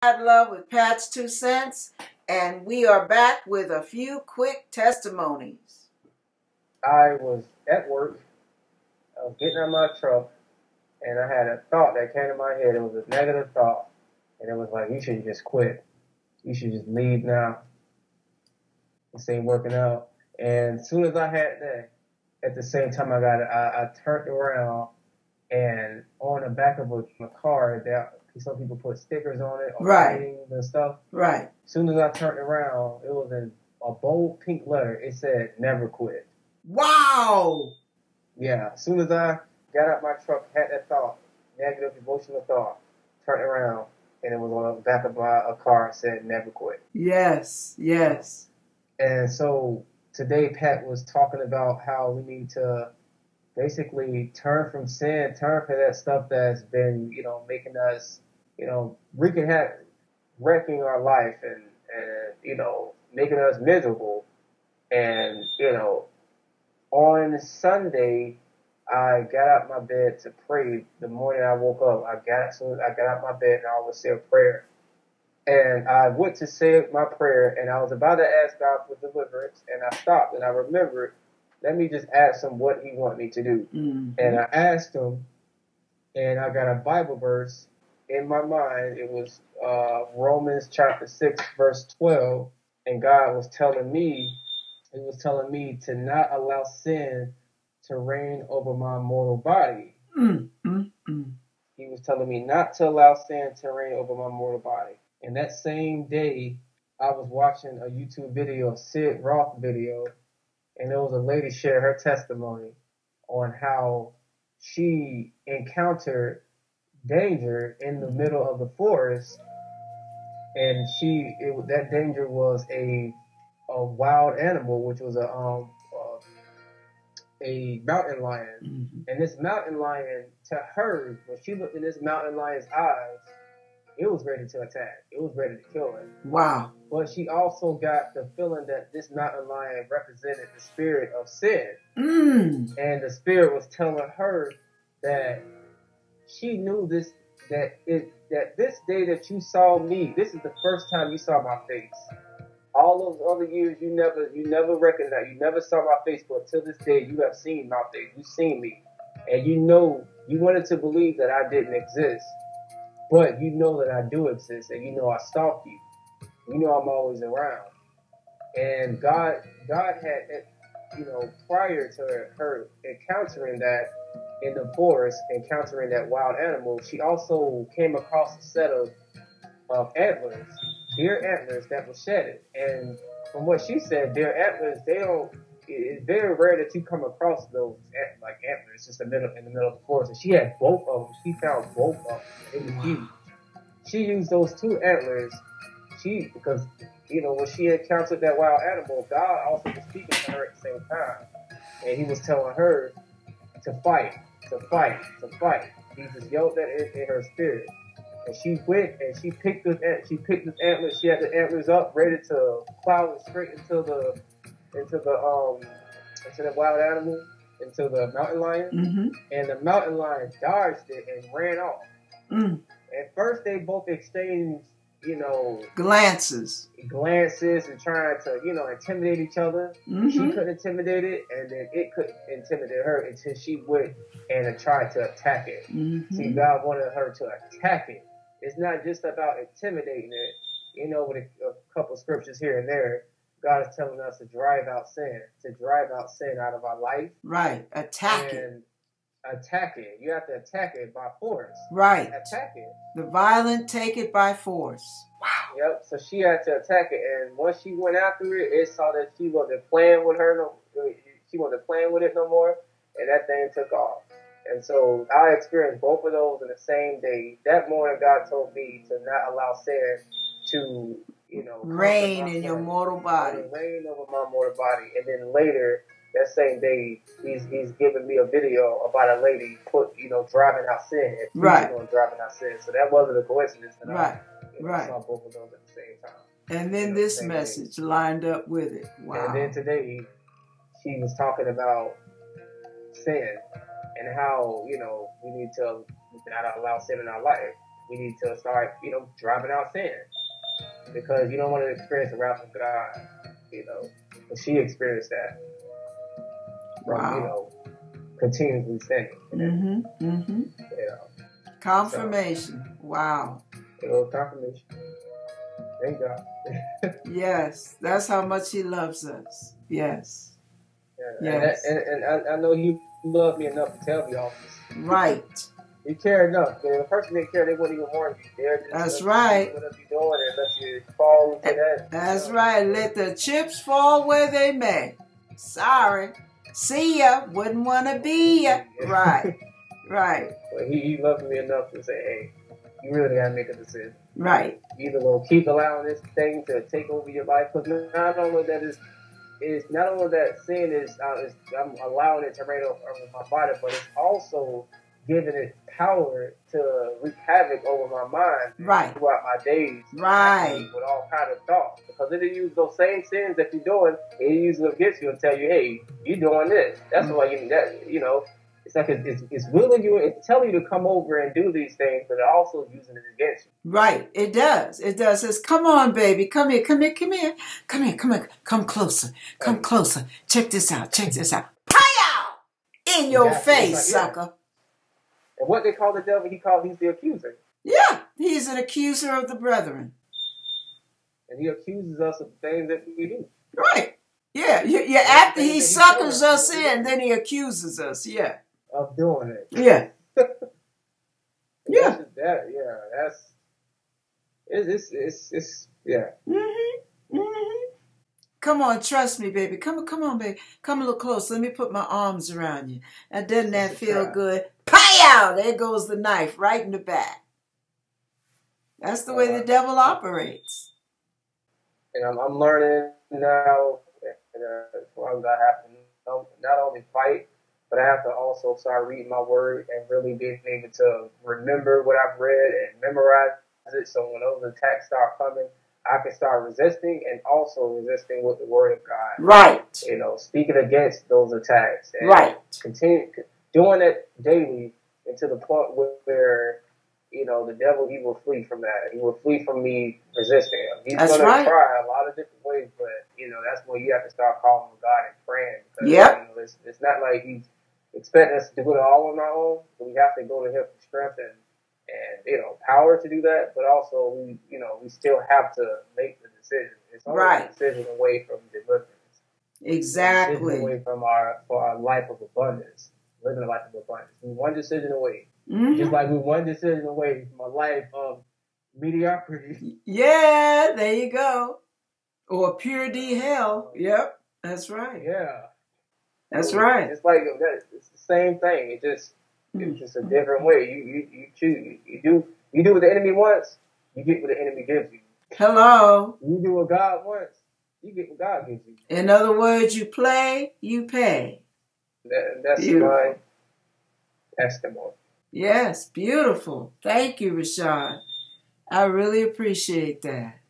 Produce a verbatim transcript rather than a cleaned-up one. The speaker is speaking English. God Love with Pat's Two Cents, and we are back with a few quick testimonies. I was at work, I was getting out of my truck, and I had a thought that came to my head. It was a negative thought, and it was like, you should just quit. You should just leave now. This ain't working out. And as soon as I had that, at the same time I got it, I, I turned around, and on the back of a, a car that some people put stickers on it, or right, and stuff. Right. As soon as I turned around, it was in a bold pink letter. It said, "Never quit." Wow. Yeah. As soon as I got out my truck, had that thought, negative emotional thought, turned around, and it was on the back of a car. It said, "Never quit." Yes. Yes. And so today, Pat was talking about how we need to basically turn from sin, turn from that stuff that's been, you know, making us, you know, wreaking havoc, wrecking our life and, and, you know, making us miserable. And, you know, on Sunday, I got out of my bed to pray. The morning I woke up, I got, so I got out of my bed and I always say a prayer. And I went to say my prayer and I was about to ask God for deliverance and I stopped and I remembered, let me just ask him what he want me to do. Mm-hmm. And I asked him, and I got a Bible verse in my mind. It was uh, Romans chapter six, verse twelve. And God was telling me, he was telling me to not allow sin to reign over my mortal body. Mm-hmm. He was telling me not to allow sin to reign over my mortal body. And that same day, I was watching a YouTube video, Sid Roth video, and there was a lady shared her testimony on how she encountered danger in the middle of the forest, and she it, that danger was a a wild animal, which was a um uh, a mountain lion. Mm-hmm. And this mountain lion, to her, when she looked in this mountain lion's eyes, it was ready to attack. It was ready to kill him. Wow. But she also got the feeling that this mountain lion represented the spirit of sin. Mm. And the spirit was telling her that she knew this, that it, that this day that you saw me, this is the first time you saw my face. All those other years, you never, you never recognized, you never saw my face, but till this day, you have seen my face. You've seen me. And you know, you wanted to believe that I didn't exist. But you know that I do exist, and you know I stalk you. You know I'm always around. And God, God had, you know, prior to her, her encountering that in the forest, encountering that wild animal, she also came across a set of, of antlers, deer antlers that were shedded. And from what she said, deer antlers, they don't, it's very rare that you come across those like antlers just in the middle in the middle of the forest. And she had both of them. She found both of them. It was huge. She used those two antlers. She because you know when she encountered that wild animal, God also was speaking to her at the same time, and He was telling her to fight, to fight, to fight. He just yelled that in, in her spirit, and she went and she picked those she picked those antlers. She had the antlers up, ready to plow it straight into the. into the um into the wild animal, into the mountain lion. Mm-hmm. And the mountain lion dodged it and ran off. Mm. At first they both exchanged, you know, glances. Glances and trying to, you know, intimidate each other. Mm-hmm. She couldn't intimidate it, and then it couldn't intimidate her until she went and tried to attack it. Mm-hmm. See, God wanted her to attack it. It's not just about intimidating it, you know, with a, a couple scriptures here and there. God is telling us to drive out sin, to drive out sin out of our life. Right. Attack it. Attack it. You have to attack it by force. Right. Attack it. The violent take it by force. Wow. Yep. So she had to attack it. And once she went after it, it saw that she wasn't playing with her. No, she wasn't playing with it no more. And that thing took off. And so I experienced both of those in the same day. That morning, God told me to not allow sin to, you know, reign in your mortal body. Reign over my mortal body. And then later that same day, he's he's giving me a video about a lady put you know driving out sin. Right. On driving out sin. So that wasn't a coincidence. That right. I, right. I saw both of those at the same time. And then you know, this message day. lined up with it. Wow. And then today, she was talking about sin and how you know we need to not allow sin in our life. we need to start, you know, driving out sin, because you don't want to experience the wrath of God, you know. But she experienced that. Wow. From, you know, continuously sinning. Mm-hmm. Mm-hmm. You know. Confirmation. So, wow. You know, confirmation. Thank God. Yes, that's how much He loves us. Yes. Yeah, yes. And, and, and I, I know you love me enough to tell me all this. Right. You care enough. The person didn't care, they wouldn't even warn you. They're just that's right. What are you doing unless you fall into that? That's you know? Right. Let the chips fall where they may. Sorry. See ya. Wouldn't want to be ya. Right. Right. But he, he loved me enough to say, hey, you really got to make a decision. Right. Either going to keep allowing this thing to take over your life, because not only that is, is not only that sin is, uh, is I'm allowing it to reign over my body, but it's also giving it power to wreak havoc over my mind right. throughout my days. Right. With all kinds of thoughts. Because it'll use those same sins that you're doing, it'll use them against you and tell you, hey, you're doing this. That's mm-hmm. why you that you know, it's like it's, it's willing you, it's telling you to come over and do these things, but it also using it against you. Right. It does. It does. It's come on, baby. Come here, come here, come here. Come here, come here. Come closer. Come right. closer. Check this out. Check this out. Pow! In your face, like, sucker. Yeah. And what they call the devil, he called, he's the accuser. Yeah, he's an accuser of the brethren. And he accuses us of things that we do. Right. Yeah, yeah, yeah. After he suckers us in, then he accuses us, yeah. Of doing it. Yeah. Yeah. That's that, yeah, that's, it's, it's, it's, it's yeah. Mm-hmm, mm-hmm. Come on, trust me, baby. Come on, come on, baby. Come a little closer. Let me put my arms around you. And doesn't that feel try. good? Pow! There goes the knife right in the back. That's the way uh, the devil operates. And I'm, I'm learning now, and, uh, as long as I have to not only fight, but I have to also start reading my word and really being able to remember what I've read and memorize it. So when those attacks start coming, I can start resisting, and also resisting with the word of God. Right. You know, speaking against those attacks. And right. Continue doing it daily until the point where, you know, the devil, he will flee from that. He will flee from me resisting him. He's going right. to try a lot of different ways, but, you know, that's when you have to start calling God and praying. Because, yep. you know, it's, it's not like he's expecting us to do it all on our own. We have to go to him for strength and, and you know, power to do that, but also we, you know, we still have to make the decision. It's only right. a decision away from deliverance. Exactly. It's a decision away from our for our life of abundance, living a life of abundance. We one decision away, mm-hmm. just like we one decision away from a life of mediocrity. Yeah, there you go, or pure D hell. Yep, that's right. Yeah, that's so, right. It's like it's the same thing. It just. It's just a different way. You you you choose. You do you do what the enemy wants. You get what the enemy gives you. Hello. You do what God wants. You get what God gives you. In other words, you play, you pay. That, that's beautiful. My testimony. Yes, beautiful. Thank you, Rashad. I really appreciate that.